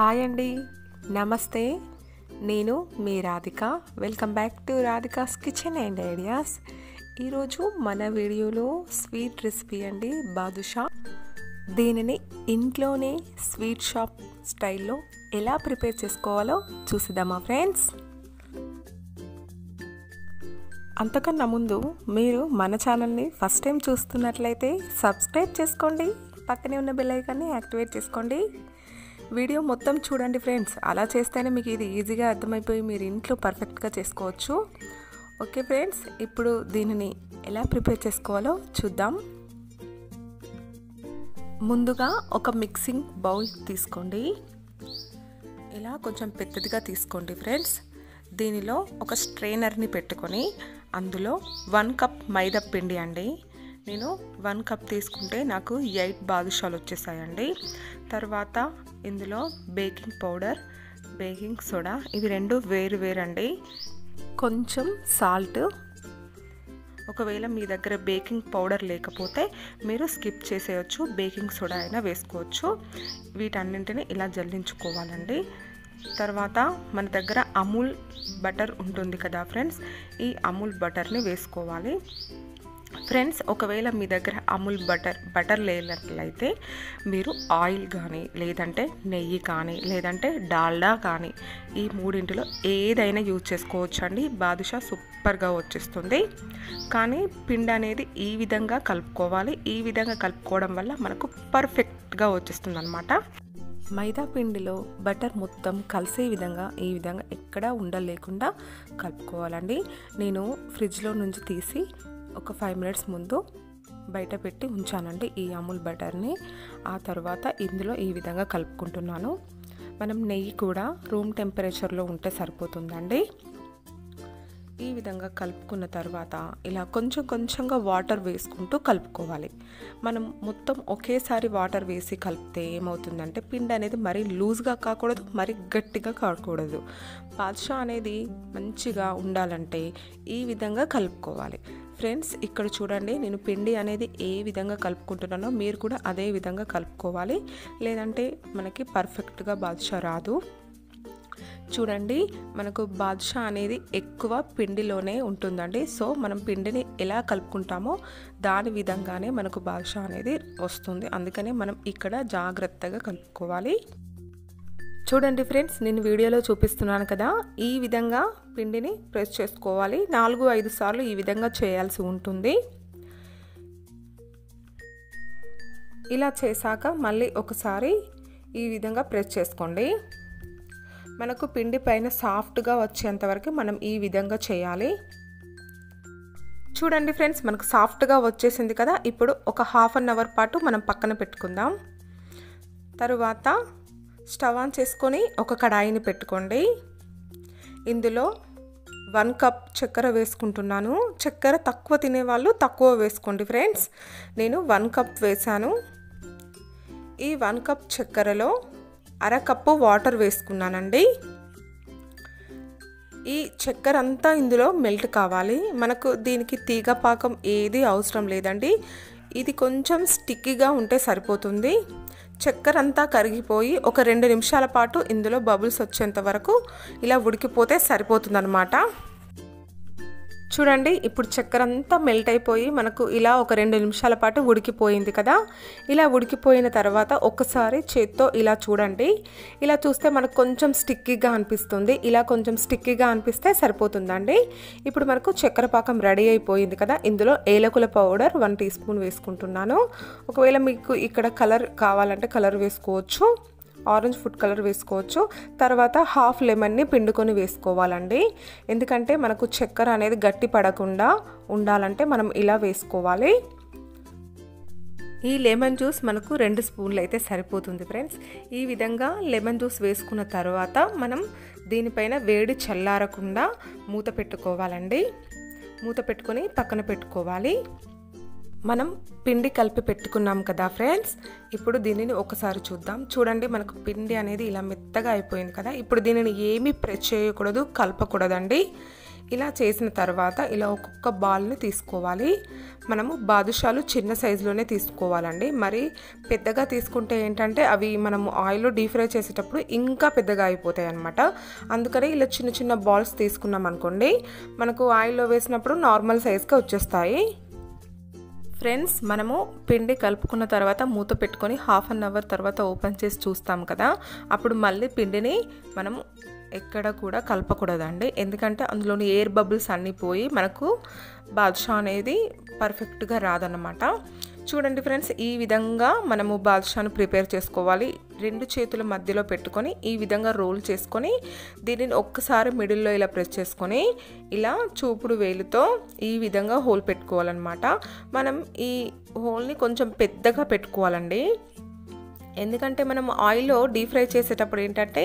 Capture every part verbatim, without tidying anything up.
Hi అండి, నమస్తే. నేను మీ Radhika. Welcome back to Radhika's kitchen and ideas. ఈరోజు మన వీడియోలో స్వీట్ రెసిపీ అండి బాదుషా. దీనిని ఇంట్లోనే స్వీట్ షాప్ స్టైల్లో ఎలా ప్రిపేర్ చేసుకోవాలో చూసిద్దామా ఫ్రెండ్స్. అంతకన్నా ముందు మీరు మన ఛానల్ని ఫస్ట్ టైం చూస్తున్నట్లయితే సబ్స్క్రైబ్ చేసుకోండి, పక్కనే ఉన్న బెల్ ఐకాన్ని యాక్టివేట్ చేసుకోండి. వీడియో మొత్తం చూడండి ఫ్రెండ్స్, అలా చేస్తేనే మీకు ఇది ఈజీగా అర్థమైపోయి మీరు ఇంట్లో పర్ఫెక్ట్గా చేసుకోవచ్చు. ఓకే ఫ్రెండ్స్, ఇప్పుడు దీనిని ఎలా ప్రిపేర్ చేసుకోవాలో చూద్దాం. ముందుగా ఒక మిక్సింగ్ బౌల్ తీసుకోండి. ఇలా కొంచెం పెద్దదిగా తీసుకోండి ఫ్రెండ్స్. దీనిలో ఒక స్ట్రైనర్ని పెట్టుకొని అందులో వన్ కప్ మైదా పిండి అండి. నేను వన్ కప్ తీసుకుంటే నాకు ఎయిట్ బాదుషాలు వచ్చేసాయండి. తర్వాత ఇందులో బేకింగ్ పౌడర్, బేకింగ్ సోడా, ఇవి రెండు వేరు వేరండి. కొంచెం సాల్ట్. ఒకవేళ మీ దగ్గర బేకింగ్ పౌడర్ లేకపోతే మీరు స్కిప్ చేసేయచ్చు, బేకింగ్ సోడా అయినా వేసుకోవచ్చు. వీటన్నింటినీ ఇలా జల్లించుకోవాలండి. తర్వాత మన దగ్గర అమూల్ బటర్ ఉంటుంది కదా ఫ్రెండ్స్, ఈ అమూల్ బటర్ని వేసుకోవాలి ఫ్రెండ్స్. ఒకవేళ మీ దగ్గర అమూల్ బటర్ బటర్ లేనట్లయితే మీరు ఆయిల్ కానీ, లేదంటే నెయ్యి కానీ, లేదంటే డాల్డా కానీ, ఈ మూడింటిలో ఏదైనా యూజ్ చేసుకోవచ్చు అండి. బాదుషా సూపర్గా వచ్చేస్తుంది. కానీ పిండి అనేది ఈ విధంగా కలుపుకోవాలి. ఈ విధంగా కలుపుకోవడం వల్ల మనకు పర్ఫెక్ట్గా వచ్చేస్తుంది అనమాట. మైదా పిండిలో బటర్ మొత్తం కలిసే విధంగా ఈ విధంగా ఎక్కడా ఉండలేకుండా కలుపుకోవాలండి. నేను ఫ్రిడ్జ్లో నుంచి తీసి ఒక ఫైవ్ మినిట్స్ ముందు బయట పెట్టి ఉంచానండి ఈ అమూల్ బటర్ని. ఆ తర్వాత ఇందులో ఈ విధంగా కలుపుకుంటున్నాను. మనం నెయ్యి కూడా రూమ్ టెంపరేచర్లో ఉంటే సరిపోతుందండి. ఈ విధంగా కలుపుకున్న తర్వాత ఇలా కొంచెం కొంచెంగా వాటర్ వేసుకుంటూ కలుపుకోవాలి. మనం మొత్తం ఒకేసారి వాటర్ వేసి కలిపితే ఏమవుతుందంటే పిండి అనేది మరీ లూజ్గా కాకూడదు, మరీ గట్టిగా కాకూడదు. బాదుషా అనేది మంచిగా ఉండాలంటే ఈ విధంగా కలుపుకోవాలి ఫ్రెండ్స్. ఇక్కడ చూడండి, నేను పిండి అనేది ఏ విధంగా కలుపుకుంటున్నానో మీరు కూడా అదే విధంగా కలుపుకోవాలి, లేదంటే మనకి పర్ఫెక్ట్గా బాదుషా రాదు. చూడండి, మనకు బాదుషా అనేది ఎక్కువ పిండిలోనే ఉంటుందండి. సో మనం పిండిని ఎలా కలుపుకుంటామో దాని విధంగానే మనకు బాదుషా అనేది వస్తుంది. అందుకనే మనం ఇక్కడ జాగ్రత్తగా కలుపుకోవాలి. చూడండి ఫ్రెండ్స్, నేను వీడియోలో చూపిస్తున్నాను కదా, ఈ విధంగా పిండిని ప్రెస్ చేసుకోవాలి. నాలుగు ఐదు సార్లు ఈ విధంగా చేయాల్సి ఉంటుంది. ఇలా చేశాక మళ్ళీ ఒకసారి ఈ విధంగా ప్రెస్ చేసుకోండి. మనకు పిండి పైన సాఫ్ట్గా వచ్చేంత వరకు మనం ఈ విధంగా చేయాలి. చూడండి ఫ్రెండ్స్, మనకు సాఫ్ట్గా వచ్చేసింది కదా. ఇప్పుడు ఒక హాఫ్ అన్ అవర్ పాటు మనం పక్కన పెట్టుకుందాం. తరువాత స్టవ్ ఆన్ చేసుకొని ఒక కడాయిని పెట్టుకోండి. ఇందులో వన్ కప్ చక్కెర వేసుకుంటున్నాను. చక్కెర తక్కువ తినేవాళ్ళు తక్కువ వేసుకోండి ఫ్రెండ్స్. నేను వన్ కప్ వేసాను. ఈ వన్ కప్ చక్కెరలో అర కప్పు వాటర్ వేసుకున్నానండి. ఈ చక్కెర అంతా ఇందులో మెల్ట్ కావాలి. మనకు దీనికి తీగ పాకం ఏది అవసరం లేదండి. ఇది కొంచెం స్టిక్కీగా ఉంటే సరిపోతుంది. చక్కెర అంతా కరిగిపోయి ఒక రెండు నిమిషాల పాటు ఇందులో బబుల్స్ వచ్చేంత వరకు ఇలా ఉడికిపోతే సరిపోతుందన్నమాట. చూడండి, ఇప్పుడు చక్కెర అంతా మెల్ట్ అయిపోయి మనకు ఇలా ఒక రెండు నిమిషాల పాటు ఉడికిపోయింది కదా. ఇలా ఉడికిపోయిన తర్వాత ఒక్కసారి చేత్తో ఇలా చూడండి. ఇలా చూస్తే మనకు కొంచెం స్టిక్కీగా అనిపిస్తుంది. ఇలా కొంచెం స్టిక్కీగా అనిపిస్తే సరిపోతుందండి. ఇప్పుడు మనకు చక్కెర పాకం రెడీ అయిపోయింది కదా. ఇందులో ఏలకుల పౌడర్ వన్ టీ స్పూన్ వేసుకుంటున్నాను. ఒకవేళ మీకు ఇక్కడ కలర్ కావాలంటే కలర్ వేసుకోవచ్చు, ఆరెంజ్ ఫుడ్ కలర్ వేసుకోవచ్చు. తర్వాత హాఫ్ లెమన్ని పిండుకొని వేసుకోవాలండి. ఎందుకంటే మనకు చక్కెర అనేది గట్టి పడకుండా ఉండాలంటే మనం ఇలా వేసుకోవాలి. ఈ లెమన్ జ్యూస్ మనకు రెండు స్పూన్లు అయితే సరిపోతుంది ఫ్రెండ్స్. ఈ విధంగా లెమన్ జ్యూస్ వేసుకున్న తర్వాత మనం దీనిపైన వేడి చల్లారకుండా మూత పెట్టుకోవాలండి. మూత పెట్టుకొని పక్కన పెట్టుకోవాలి. మనం పిండి కలిపి పెట్టుకున్నాం కదా ఫ్రెండ్స్, ఇప్పుడు దీనిని ఒకసారి చూద్దాం. చూడండి, మనకు పిండి అనేది ఇలా మెత్తగా అయిపోయింది కదా. ఇప్పుడు దీనిని ఏమీ ప్రెస్ చేయకూడదు, కలపకూడదండి. ఇలా చేసిన తర్వాత ఇలా ఒక్కొక్క బాల్ని తీసుకోవాలి. మనము బాదుషాలు చిన్న సైజులోనే తీసుకోవాలండి. మరి పెద్దగా తీసుకుంటే ఏంటంటే అవి మనము ఆయిల్లో డీప్ ఫ్రై చేసేటప్పుడు ఇంకా పెద్దగా అయిపోతాయి అన్నమాట. అందుకనే ఇలా చిన్న చిన్న బాల్స్ తీసుకున్నాం అనుకోండి, మనకు ఆయిల్లో వేసినప్పుడు నార్మల్ సైజ్గా వచ్చేస్తాయి. ఫ్రెండ్స్, మనము పిండి కలుపుకున్న తర్వాత మూత పెట్టుకొని హాఫ్ అన్ అవర్ తర్వాత ఓపెన్ చేసి చూస్తాం కదా, అప్పుడు మళ్ళీ పిండిని మనం ఎక్కడ కూడా కలపకూడదండి. ఎందుకంటే అందులోని ఎయిర్ బబుల్స్ అన్నీ పోయి మనకు బాదుషా అనేది పర్ఫెక్ట్గా రాదన్నమాట. చూడండి ఫ్రెండ్స్, ఈ విధంగా మనము బాదుషాను ప్రిపేర్ చేసుకోవాలి. రెండు చేతుల మధ్యలో పెట్టుకొని ఈ విధంగా రోల్ చేసుకొని దీనిని ఒక్కసారి మిడిల్లో ఇలా ప్రెస్ చేసుకొని ఇలా చూపుడు వేలుతో ఈ విధంగా హోల్ పెట్టుకోవాలన్నమాట. మనం ఈ హోల్ని కొంచెం పెద్దగా పెట్టుకోవాలండి. ఎందుకంటే మనం ఆయిల్లో డీప్ ఫ్రై చేసేటప్పుడు ఏంటంటే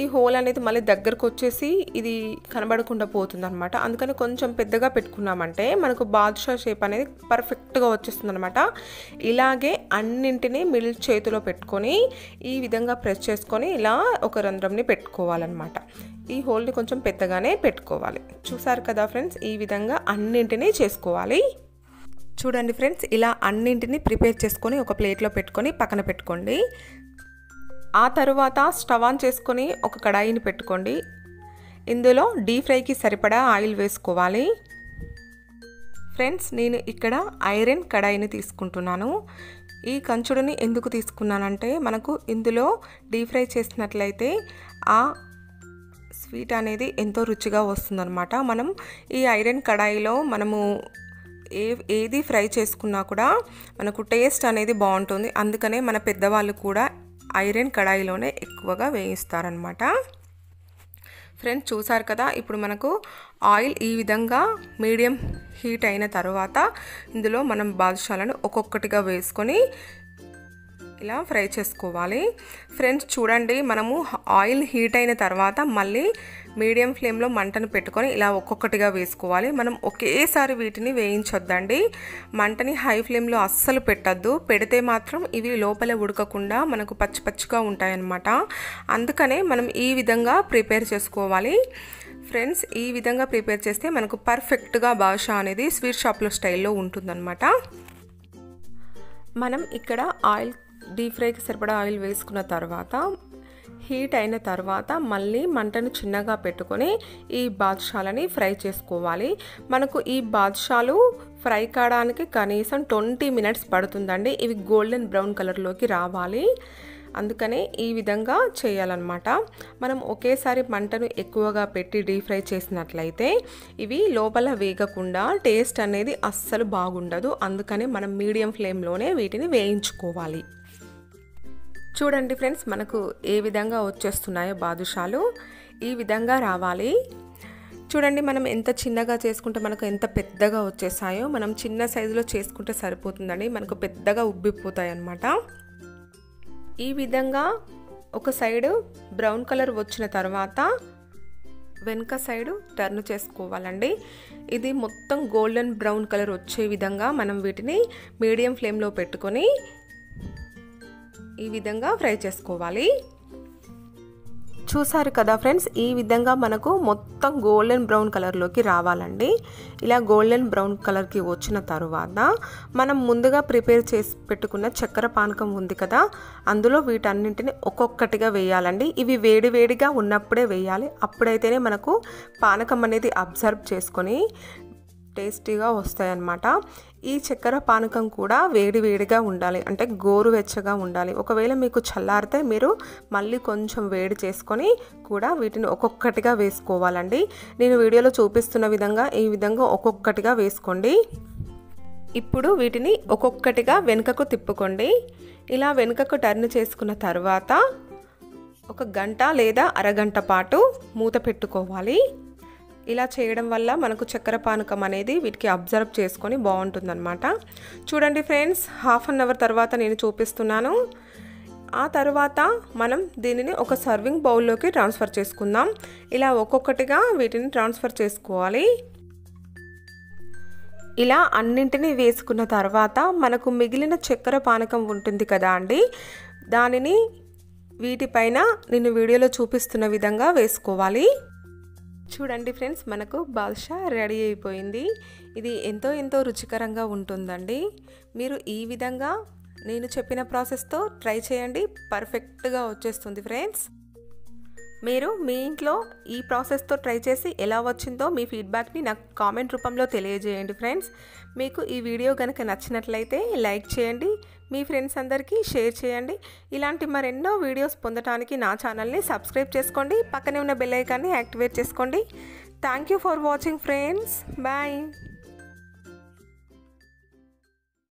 ఈ హోల్ అనేది మళ్ళీ దగ్గరకు వచ్చేసి ఇది కనబడకుండా పోతుంది అనమాట. అందుకని కొంచెం పెద్దగా పెట్టుకున్నామంటే మనకు బాదుషా షేప్ అనేది పర్ఫెక్ట్గా వచ్చేస్తుంది అనమాట. ఇలాగే అన్నింటినీ మిడిల్ చేతిలో పెట్టుకొని ఈ విధంగా ప్రెస్ చేసుకొని ఇలా ఒక రంధ్రంని పెట్టుకోవాలన్నమాట. ఈ హోల్ని కొంచెం పెద్దగానే పెట్టుకోవాలి. చూసారు కదా ఫ్రెండ్స్, ఈ విధంగా అన్నింటినీ చేసుకోవాలి. చూడండి ఫ్రెండ్స్, ఇలా అన్నింటినీ ప్రిపేర్ చేసుకొని ఒక ప్లేట్లో పెట్టుకొని పక్కన పెట్టుకోండి. ఆ తరువాత స్టవ్ ఆన్ చేసుకొని ఒక కడాయిని పెట్టుకోండి. ఇందులో డీప్ ఫ్రైకి సరిపడా ఆయిల్ వేసుకోవాలి. ఫ్రెండ్స్, నేను ఇక్కడ ఐరన్ కడాయిని తీసుకుంటున్నాను. ఈ కంచుడిని ఎందుకు తీసుకున్నానంటే మనకు ఇందులో డీప్ ఫ్రై చేసినట్లయితే ఆ స్వీట్ అనేది ఎంతో రుచిగా వస్తుందన్నమాట. మనం ఈ ఐరన్ కడాయిలో మనము ఏ ఏది ఫ్రై చేసుకున్నా కూడా మనకు టేస్ట్ అనేది బాగుంటుంది. అందుకనే మన పెద్దవాళ్ళు కూడా ఐరన్ కడాయిలోనే ఎక్కువగా వేయిస్తారనమాట. ఫ్రెండ్స్, చూసారు కదా, ఇప్పుడు మనకు ఆయిల్ ఈ విధంగా మీడియం హీట్ అయిన తర్వాత ఇందులో మనం బాదుషాలను ఒక్కొక్కటిగా వేసుకొని ఇలా ఫ్రై చేసుకోవాలి. ఫ్రెండ్స్, చూడండి, మనము ఆయిల్ హీట్ అయిన తర్వాత మళ్ళీ మీడియం ఫ్లేమ్లో మంటను పెట్టుకొని ఇలా ఒక్కొక్కటిగా వేసుకోవాలి. మనం ఒకేసారి వీటిని వేయించొద్దండి. మంటని హై ఫ్లేమ్లో అస్సలు పెట్టద్దు. పెడితే మాత్రం ఇవి లోపల ఉడకకుండా మనకు పచ్చి పచ్చిగా ఉంటాయన్నమాట. అందుకనే మనం ఈ విధంగా ప్రిపేర్ చేసుకోవాలి. ఫ్రెండ్స్, ఈ విధంగా ప్రిపేర్ చేస్తే మనకు పర్ఫెక్ట్గా బాదుషా అనేది స్వీట్ షాప్లో స్టైల్లో ఉంటుందన్నమాట. మనం ఇక్కడ ఆయిల్ డీప్ ఫ్రైకి సరిపడా ఆయిల్ వేసుకున్న తర్వాత హీట్ అయిన తర్వాత మళ్ళీ మంటను చిన్నగా పెట్టుకొని ఈ బాదుషాలని ఫ్రై చేసుకోవాలి. మనకు ఈ బాదుషాలు ఫ్రై కావడానికి కనీసం ట్వంటీ మినిట్స్ పడుతుందండి. ఇవి గోల్డెన్ బ్రౌన్ కలర్లోకి రావాలి. అందుకనే ఈ విధంగా చేయాలన్నమాట. మనం ఒకేసారి మంటను ఎక్కువగా పెట్టి డీప్ ఫ్రై చేసినట్లయితే ఇవి లోపల వేగకుండా టేస్ట్ అనేది అస్సలు బాగుండదు. అందుకనే మనం మీడియం ఫ్లేమ్లోనే వీటిని వేయించుకోవాలి. చూడండి ఫ్రెండ్స్, మనకు ఏ విధంగా వచ్చేస్తున్నాయో బాదుషాలు ఈ విధంగా రావాలి. చూడండి, మనం ఎంత చిన్నగా చేసుకుంటే మనకు ఎంత పెద్దగా వచ్చేసాయో. మనం చిన్న సైజులో చేసుకుంటే సరిపోతుందండి, మనకు పెద్దగా ఉబ్బిపోతాయి అన్నమాట. ఈ విధంగా ఒక సైడు బ్రౌన్ కలర్ వచ్చిన తర్వాత వెనుక సైడు టర్న్ చేసుకోవాలండి. ఇది మొత్తం గోల్డెన్ బ్రౌన్ కలర్ వచ్చే విధంగా మనం వీటిని మీడియం ఫ్లేమ్లో పెట్టుకొని ఈ విధంగా ఫ్రై చేసుకోవాలి. చూసారు కదా ఫ్రెండ్స్, ఈ విధంగా మనకు మొత్తం గోల్డెన్ బ్రౌన్ కలర్లోకి రావాలండి. ఇలా గోల్డెన్ బ్రౌన్ కలర్కి వచ్చిన తర్వాత మనం ముందుగా ప్రిపేర్ చేసి పెట్టుకున్న చక్కెర పానకం ఉంది కదా, అందులో వీటన్నింటిని ఒక్కొక్కటిగా వేయాలండి. ఇవి వేడి వేడిగా ఉన్నప్పుడే వేయాలి. అప్పుడైతేనే మనకు పానకం అనేది అబ్జర్వ్ చేసుకొని టేస్టీగా వస్తాయన్నమాట. ఈ చక్కెర పానకం కూడా వేడి వేడిగా ఉండాలి, అంటే గోరువెచ్చగా ఉండాలి. ఒకవేళ మీకు చల్లారితే మీరు మళ్ళీ కొంచెం వేడి చేసుకొని కూడా వీటిని ఒక్కొక్కటిగా వేసుకోవాలండి. నేను వీడియోలో చూపిస్తున్న విధంగా ఈ విధంగా ఒక్కొక్కటిగా వేసుకోండి. ఇప్పుడు వీటిని ఒక్కొక్కటిగా వెనుకకు తిప్పుకోండి. ఇలా వెనుకకు టర్న్ చేసుకున్న తర్వాత ఒక గంట లేదా అరగంట పాటు మూత పెట్టుకోవాలి. ఇలా చేయడం వల్ల మనకు చక్కెర పానకం అనేది వీటికి అబ్జర్వ్ చేసుకొని బాగుంటుందన్నమాట. చూడండి ఫ్రెండ్స్, హాఫ్ అన్ అవర్ తర్వాత నేను చూపిస్తున్నాను. ఆ తర్వాత మనం దీనిని ఒక సర్వింగ్ బౌల్లోకి ట్రాన్స్ఫర్ చేసుకుందాం. ఇలా ఒక్కొక్కటిగా వీటిని ట్రాన్స్ఫర్ చేసుకోవాలి. ఇలా అన్నింటినీ వేసుకున్న తర్వాత మనకు మిగిలిన చక్కెర పానకం ఉంటుంది కదా అండి, దానిని వీటిపైన నేను వీడియోలో చూపిస్తున్న విధంగా వేసుకోవాలి. చూడండి ఫ్రెండ్స్, మనకు బాద్షా రెడీ అయిపోయింది. ఇది ఎంతో ఎంతో రుచికరంగా ఉంటుందండి. మీరు ఈ విధంగా నేను చెప్పిన ప్రాసెస్తో ట్రై చేయండి, పర్ఫెక్ట్గా వచ్చేస్తుంది ఫ్రెండ్స్. మీరు మీ ఇంట్లో ఈ ప్రాసెస్తో ట్రై చేసి ఎలా వచ్చిందో మీ ఫీడ్బ్యాక్ని నాకు కామెంట్ రూపంలో తెలియజేయండి ఫ్రెండ్స్. మీకు ఈ వీడియో కనుక నచ్చినట్లయితే లైక్ చేయండి, మీ ఫ్రెండ్స్ అందరికీ షేర్ చేయండి. ఇలాంటి మరెన్నో వీడియోస్ పొందడానికి నా ఛానల్ని సబ్స్క్రైబ్ చేసుకోండి, పక్కనే ఉన్న బెల్ ఐకాన్ని యాక్టివేట్ చేసుకోండి. Thank you for watching friends, bye.